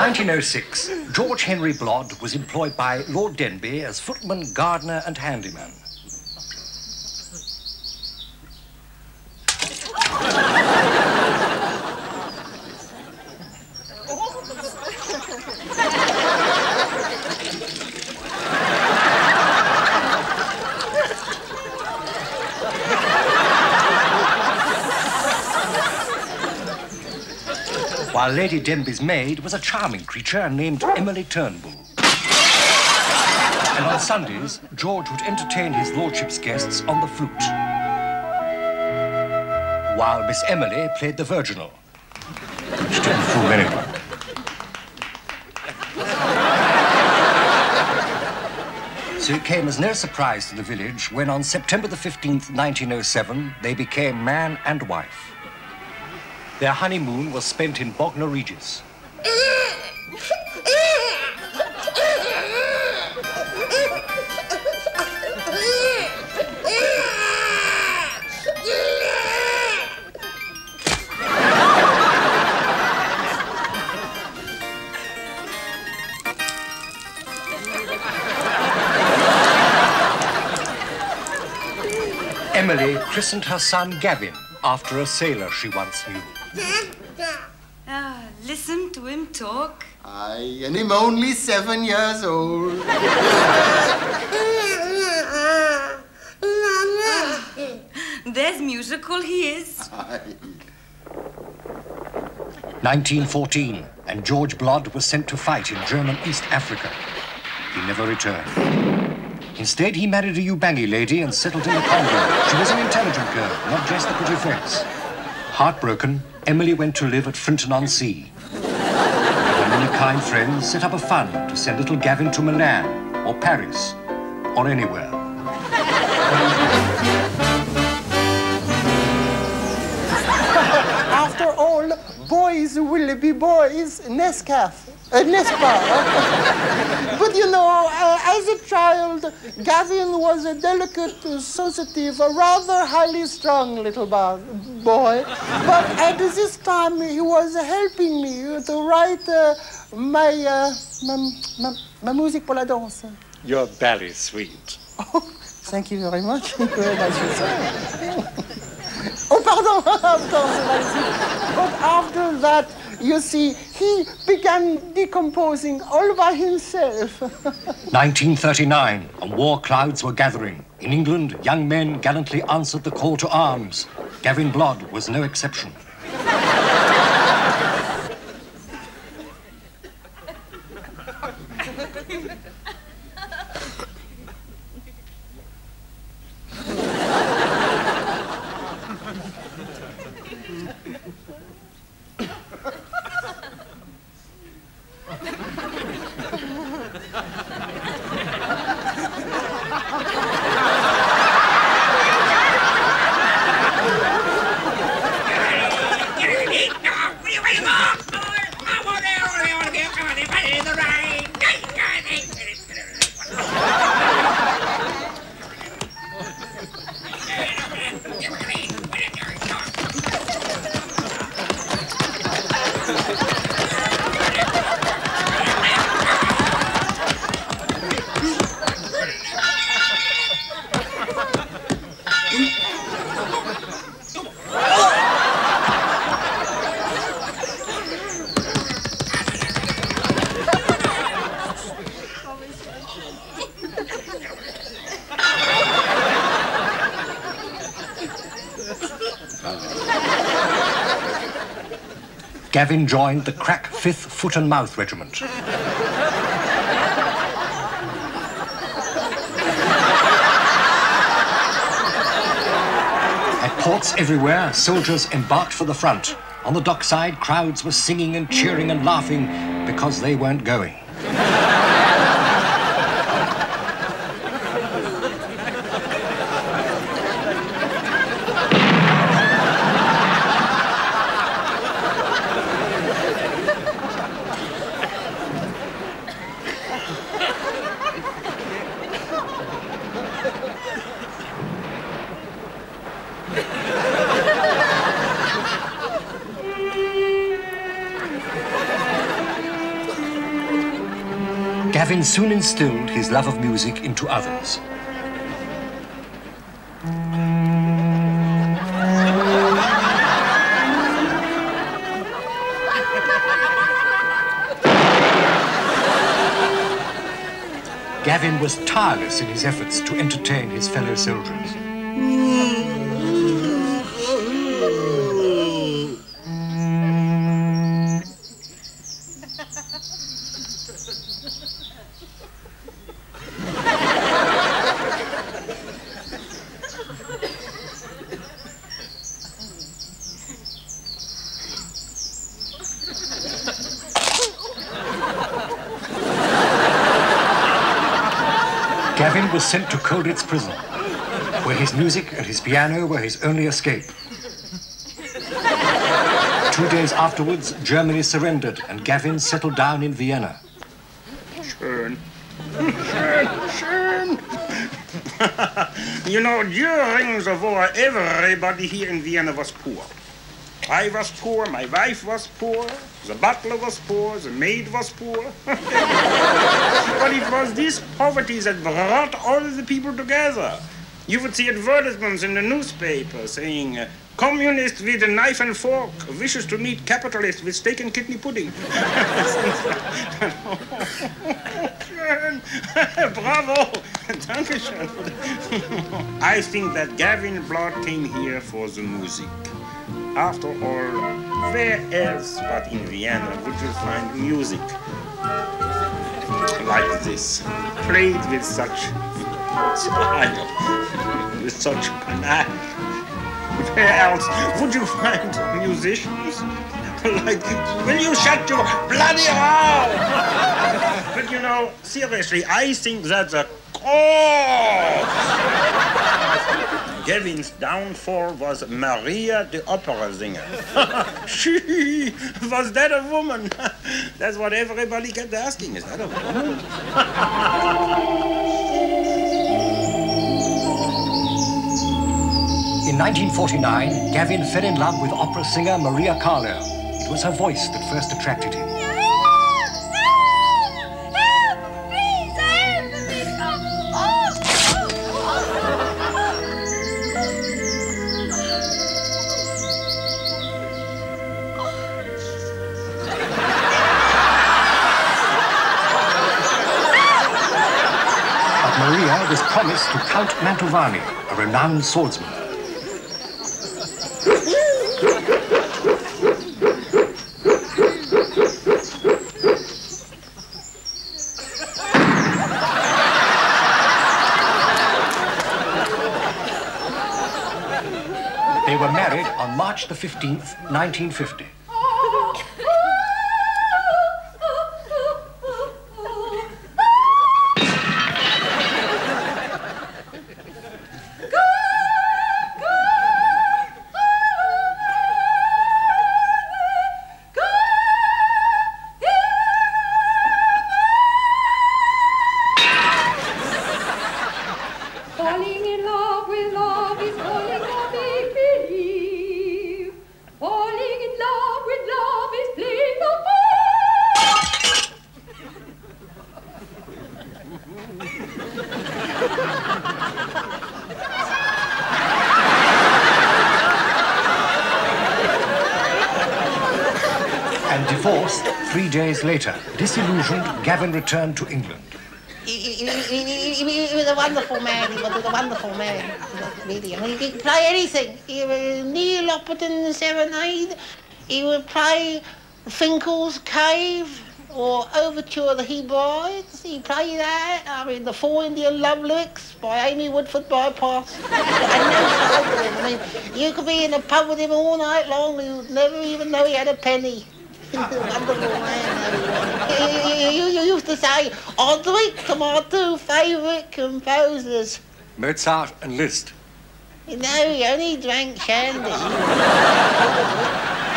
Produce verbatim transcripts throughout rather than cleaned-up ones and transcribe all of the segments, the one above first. nineteen oh six, George Henry Blod was employed by Lord Denbigh as footman, gardener and handyman. While Lady Denby's maid was a charming creature named Emily Turnbull. And on Sundays, George would entertain his lordship's guests on the flute, while Miss Emily played the virginal, which didn't fool anyone. So it came as no surprise to the village when on September the fifteenth, nineteen oh seven, they became man and wife. Their honeymoon was spent in Bognor Regis. Emily christened her son Gavin after a sailor she once knew. Oh, listen to him talk. Aye, and him only seven years old. Oh, there's musical he is. Aye. nineteen fourteen, and George Blod was sent to fight in German East Africa. He never returned. Instead, he married a Ubangi lady and settled in the Congo. She was an intelligent girl, not just a pretty face. Heartbroken, Emily went to live at Frinton-on-Sea. Her many kind friends set up a fund to send little Gavin to Milan, or Paris, or anywhere. After all, boys will be boys, Nescaf. Uh, Nespa. But you know, uh, as a child, Gavin was a delicate, uh, sensitive, a rather highly strung little boy. But at this time, he was helping me to write uh, my, uh, my, my, my music pour la danse. You're very sweet. Oh, thank you very much. Oh, pardon. But after that, you see, he began decomposing all by himself. nineteen thirty-nine, and war clouds were gathering. In England, young men gallantly answered the call to arms. Gavin Blod was no exception. Gavin joined the crack fifth Foot and Mouth Regiment. At ports everywhere, soldiers embarked for the front. On the dockside, crowds were singing and cheering and laughing because they weren't going. Gavin soon instilled his love of music into others. Gavin was tireless in his efforts to entertain his fellow soldiers. Gavin was sent to Kolditz prison, where his music and his piano were his only escape. Two days afterwards, Germany surrendered and Gavin settled down in Vienna. Schön. Schön. Schön. You know, during the war, everybody here in Vienna was poor. I was poor, my wife was poor, the butler was poor, the maid was poor. But it was this poverty that brought all of the people together. You would see advertisements in the newspaper saying, communist with a knife and fork wishes to meet capitalist with steak and kidney pudding. Bravo! Dankeschön. I think that Gavin Blod came here for the music. After all, where else but in Vienna would you find music like this, played with such style, with such panache? Where else would you find musicians like this? Will you shut your bloody mouth? But you know, seriously, I think that's a cause. Gavin's downfall was Maria, the opera singer. She was that a woman? That's what everybody kept asking. Is that a woman? In nineteen forty-nine, Gavin fell in love with opera singer Maria Carlo. It was her voice that first attracted him. Was promised to Count Mantovani, a renowned swordsman. They were married on March the fifteenth, nineteen fifty. Divorced three days later, disillusioned, Gavin returned to England. He, he, he, he, he was a wonderful man. He was a wonderful man. Really, he could play anything. He was Neil Loperton serenade. He would play Finkel's Cave or Overture of the Hebrides. He played that. I mean, the Four Indian Love Lyrics by Amy Woodford Bypass. I mean, you could be in a pub with him all night long. You would never even know he had a penny. you, you used to say, I'll drink to my two favourite composers. Mozart and Liszt. You know, he only drank shandy.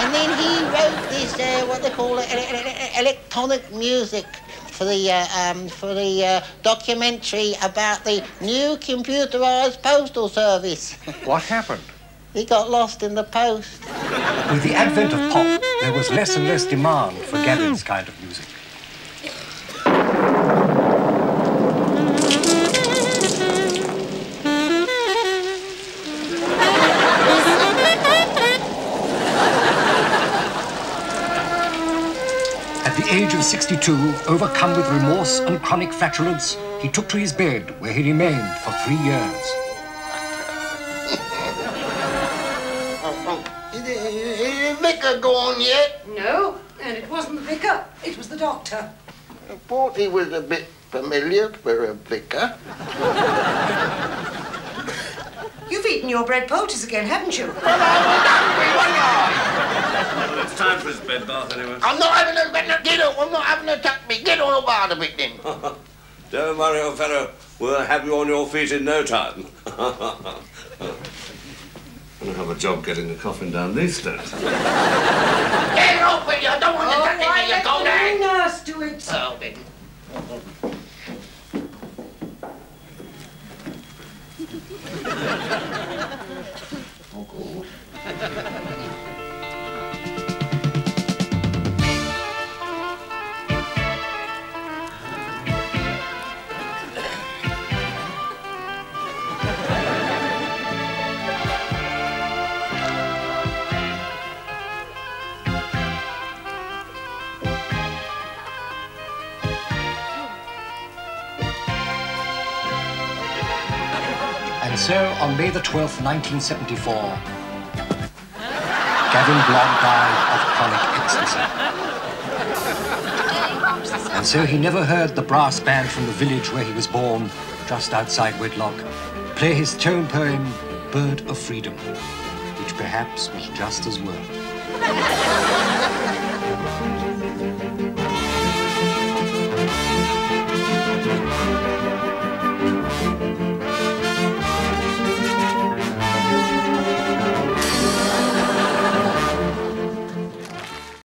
And then he wrote this, uh, what they call it, ele electronic music for the, uh, um, for the uh, documentary about the new computerised postal service. What happened? He got lost in the post. With the advent of pop, there was less and less demand for Gavin's kind of music. fifteen sixty-two, overcome with remorse and chronic flatulence, he took to his bed, where he remained for three years. Is the vicar gone yet? No, and it wasn't the vicar, it was the doctor. I thought he was a bit familiar for a vicar. You've eaten your bread poultice again, haven't you? Well, I'm hungry, one more. It's time for his bed bath, anyway. I'm not having a bed, no, get up, I'm not having a tuck me. Get all about of it, then. Don't worry, old fellow. We'll have you on your feet in no time. I don't have a job getting the coffin down these stairs. Get off with you! I don't want to touch it till you go down! Nurse, do it! Oh, then. Oh, God. So, on May the twelfth, nineteen seventy-four, Gavin Blod died of chronic ecstasy. And so he never heard the brass band from the village where he was born, just outside Wedlock, play his tone poem, Bird of Freedom, which perhaps was just as well.